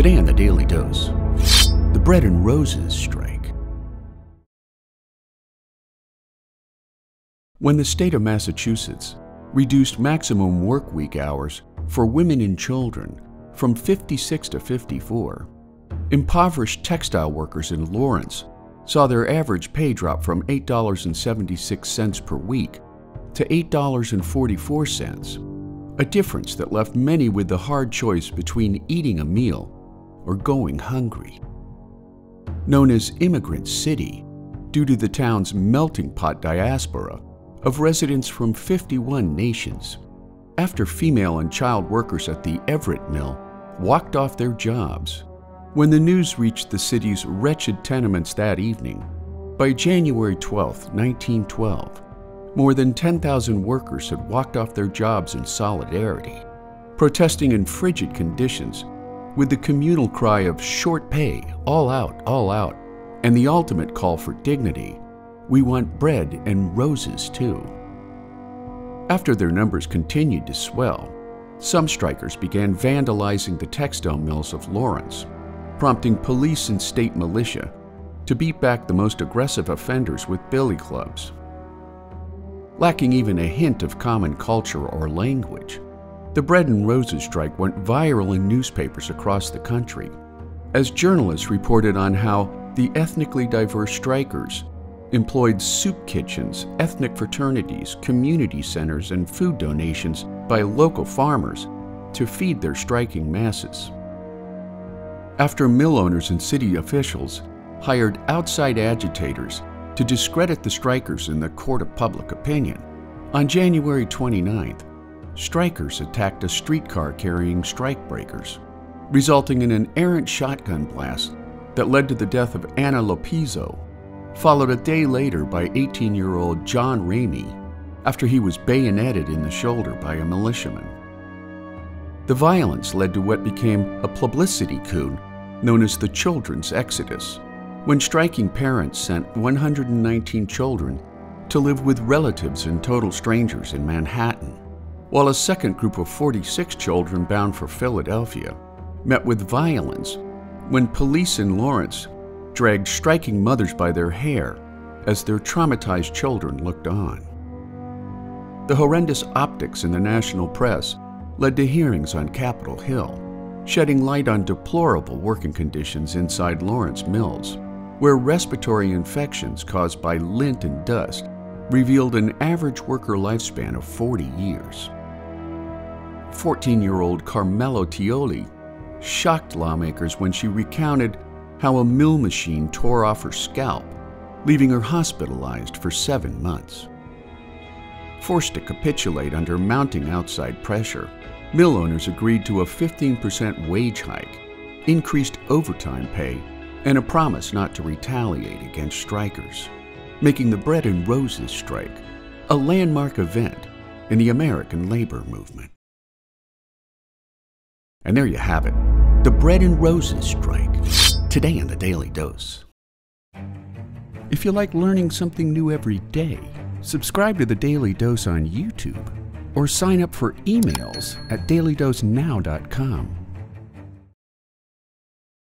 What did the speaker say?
Today on The Daily Dose, the Bread and Roses strike. When the state of Massachusetts reduced maximum workweek hours for women and children from 56 to 54, impoverished textile workers in Lawrence saw their average pay drop from $8.76 per week to $8.44, a difference that left many with the hard choice between eating a meal or going hungry. Known as Immigrant City, due to the town's melting pot diaspora of residents from 51 nations, after female and child workers at the Everett Mill walked off their jobs, when the news reached the city's wretched tenements that evening, by January 12, 1912, more than 10,000 workers had walked off their jobs in solidarity, protesting in frigid conditions with the communal cry of short pay, all out, and the ultimate call for dignity, we want bread and roses too. After their numbers continued to swell, some strikers began vandalizing the textile mills of Lawrence, prompting police and state militia to beat back the most aggressive offenders with billy clubs. Lacking even a hint of common culture or language, the Bread and Roses strike went viral in newspapers across the country, as journalists reported on how the ethnically diverse strikers employed soup kitchens, ethnic fraternities, community centers, and food donations by local farmers to feed their striking masses. After mill owners and city officials hired outside agitators to discredit the strikers in the court of public opinion, on January 29th, strikers attacked a streetcar carrying strikebreakers, resulting in an errant shotgun blast that led to the death of Anna Lopezzo, followed a day later by 18-year-old John Ramey after he was bayoneted in the shoulder by a militiaman. The violence led to what became a publicity coup known as the Children's Exodus, when striking parents sent 119 children to live with relatives and total strangers in Manhattan, while a second group of 46 children bound for Philadelphia met with violence when police in Lawrence dragged striking mothers by their hair as their traumatized children looked on. The horrendous optics in the national press led to hearings on Capitol Hill, shedding light on deplorable working conditions inside Lawrence Mills, where respiratory infections caused by lint and dust revealed an average worker lifespan of 40 years. 14-year-old Carmelo Tioli shocked lawmakers when she recounted how a mill machine tore off her scalp, leaving her hospitalized for 7 months. Forced to capitulate under mounting outside pressure, mill owners agreed to a 15% wage hike, increased overtime pay, and a promise not to retaliate against strikers, making the Bread and Roses strike a landmark event in the American labor movement. And there you have it, the Bread and Roses strike, today on The Daily Dose. If you like learning something new every day, subscribe to The Daily Dose on YouTube, or sign up for emails at dailydosenow.com.